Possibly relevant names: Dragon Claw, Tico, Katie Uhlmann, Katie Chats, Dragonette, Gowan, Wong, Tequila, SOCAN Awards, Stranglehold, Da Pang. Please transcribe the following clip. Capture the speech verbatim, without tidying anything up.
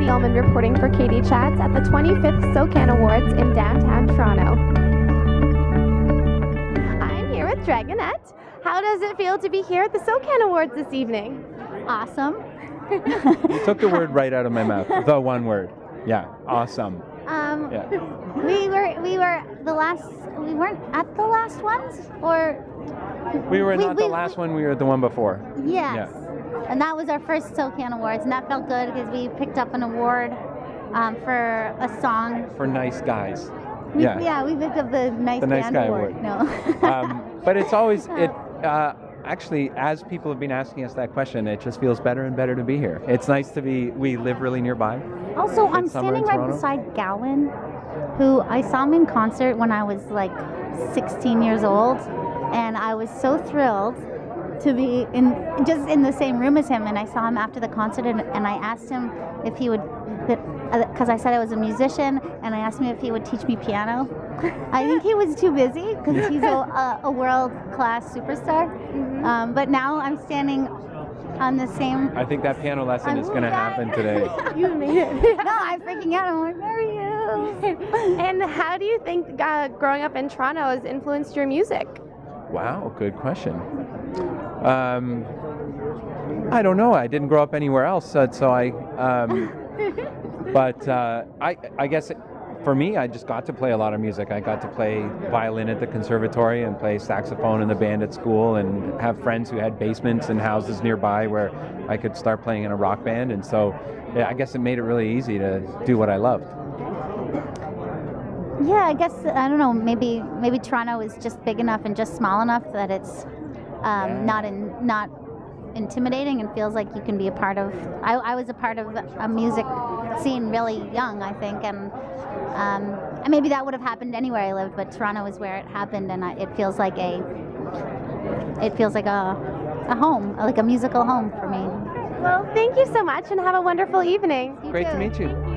Katie Uhlmann reporting for Katie Chats at the twenty-fifth SOCAN Awards in downtown Toronto. I'm here with Dragonette. How does it feel to be here at the SOCAN Awards this evening? Awesome. You took the word right out of my mouth. The one word. Yeah, awesome. Um, yeah. We were we were the last. We weren't at the last ones, or we were we, not we, the last we, one. We were the one before. Yes. Yeah. And that was our first SOCAN Awards, and that felt good because we picked up an award um, for a song for nice guys. We, yeah. Yeah, we picked up the nice, the nice guy award. award. No. um, but it's always it. Uh, Actually, as people have been asking us that question, it just feels better and better to be here. It's nice to be, we live really nearby. Also, I'm standing right beside Gowan, who I saw him in concert when I was like sixteen years old, and I was so thrilled to be in just in the same room as him. And I saw him after the concert, and, and I asked him if he would, because I said I was a musician, and I asked him if he would teach me piano. I think he was too busy because he's a, a world-class superstar. Mm-hmm. um, but now I'm standing on the same... I think that piano lesson I'm, is going to happen today. You made it. No, I'm freaking out. I'm like, where are you? And how do you think uh, growing up in Toronto has influenced your music? Wow, good question. Um, I don't know. I didn't grow up anywhere else, so, so I... Um, but uh, I, I guess... It, For me, I just got to play a lot of music. I got to play violin at the conservatory and play saxophone in the band at school and have friends who had basements and houses nearby where I could start playing in a rock band. And so yeah, I guess it made it really easy to do what I loved. Yeah, I guess, I don't know, maybe maybe Toronto is just big enough and just small enough that it's um, not in, not intimidating and feels like you can be a part of... I, I was a part of a music scene really young, I think, and Um, and maybe that would have happened anywhere I lived, but Toronto is where it happened, and I, it feels like a, it feels like a, a home, like a musical home for me. Well, thank you so much, and have a wonderful evening. You Great too. to meet you.